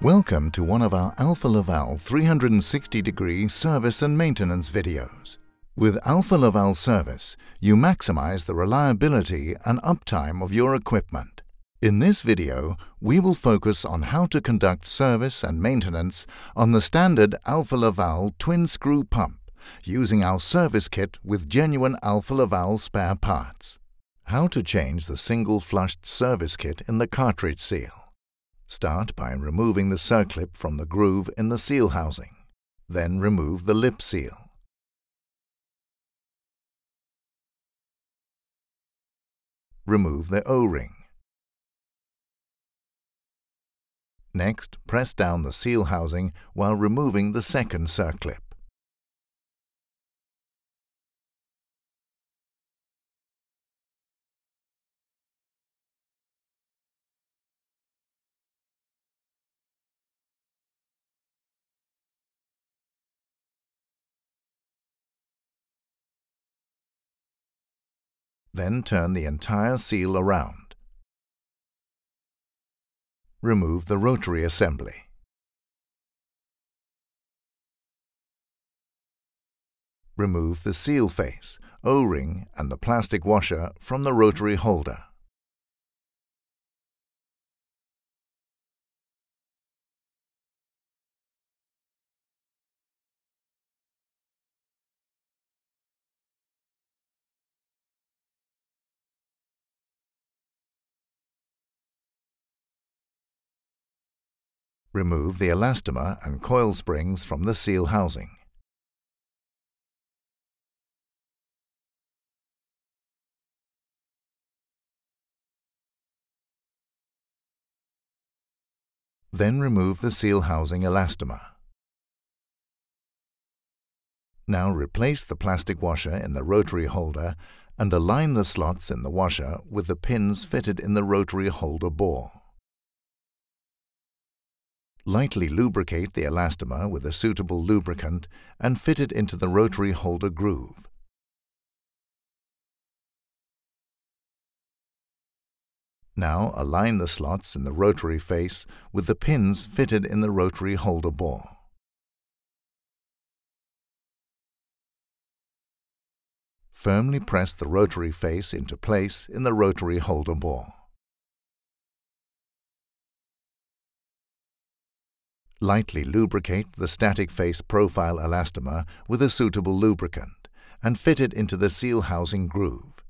Welcome to one of our Alfa Laval 360-degree service and maintenance videos. With Alfa Laval service, you maximize the reliability and uptime of your equipment. In this video, we will focus on how to conduct service and maintenance on the standard Alfa Laval twin screw pump using our service kit with genuine Alfa Laval spare parts. How to change the single flushed service kit in the cartridge seal. Start by removing the circlip from the groove in the seal housing. Then remove the lip seal. Remove the O-ring. Next, press down the seal housing while removing the second circlip. Then turn the entire seal around. Remove the rotary assembly. Remove the seal face, O-ring, and the plastic washer from the rotary holder. Remove the elastomer and coil springs from the seal housing. Then remove the seal housing elastomer. Now replace the plastic washer in the rotary holder and align the slots in the washer with the pins fitted in the rotary holder bore. Lightly lubricate the elastomer with a suitable lubricant and fit it into the rotary holder groove. Now align the slots in the rotary face with the pins fitted in the rotary holder bore. Firmly press the rotary face into place in the rotary holder bore. Lightly lubricate the static face profile elastomer with a suitable lubricant and fit it into the seal housing groove.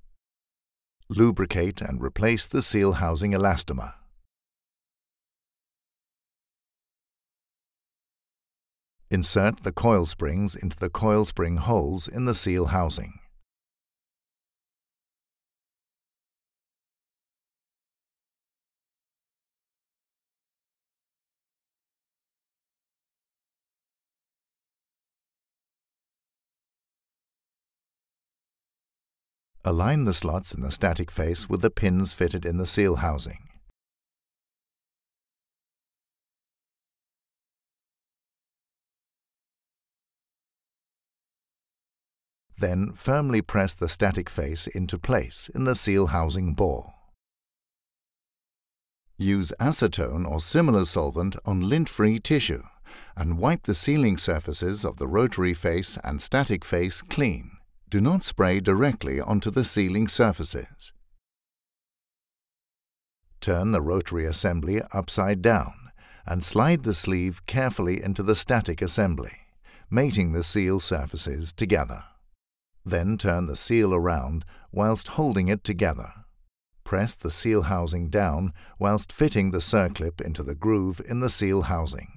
Lubricate and replace the seal housing elastomer. Insert the coil springs into the coil spring holes in the seal housing. Align the slots in the static face with the pins fitted in the seal housing. Then firmly press the static face into place in the seal housing bore. Use acetone or similar solvent on lint-free tissue and wipe the sealing surfaces of the rotary face and static face clean. Do not spray directly onto the sealing surfaces. Turn the rotary assembly upside down and slide the sleeve carefully into the static assembly, mating the seal surfaces together. Then turn the seal around whilst holding it together. Press the seal housing down whilst fitting the circlip into the groove in the seal housing.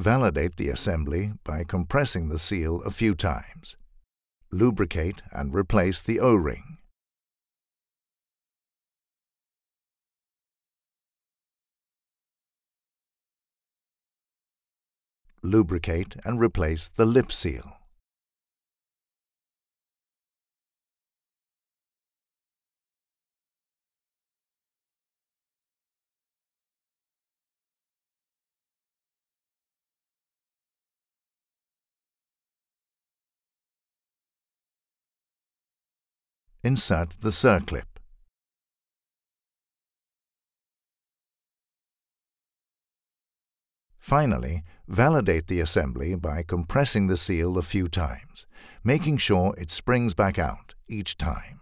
Validate the assembly by compressing the seal a few times. Lubricate and replace the O-ring. Lubricate and replace the lip seal. Insert the circlip. Finally, validate the assembly by compressing the seal a few times, making sure it springs back out each time.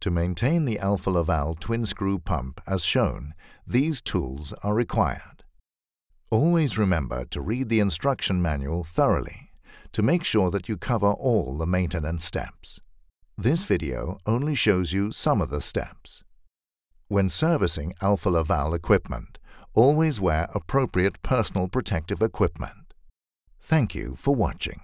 To maintain the Alfa Laval twin screw pump as shown, these tools are required. Always remember to read the instruction manual thoroughly to make sure that you cover all the maintenance steps. This video only shows you some of the steps. When servicing Alfa Laval equipment, always wear appropriate personal protective equipment. Thank you for watching.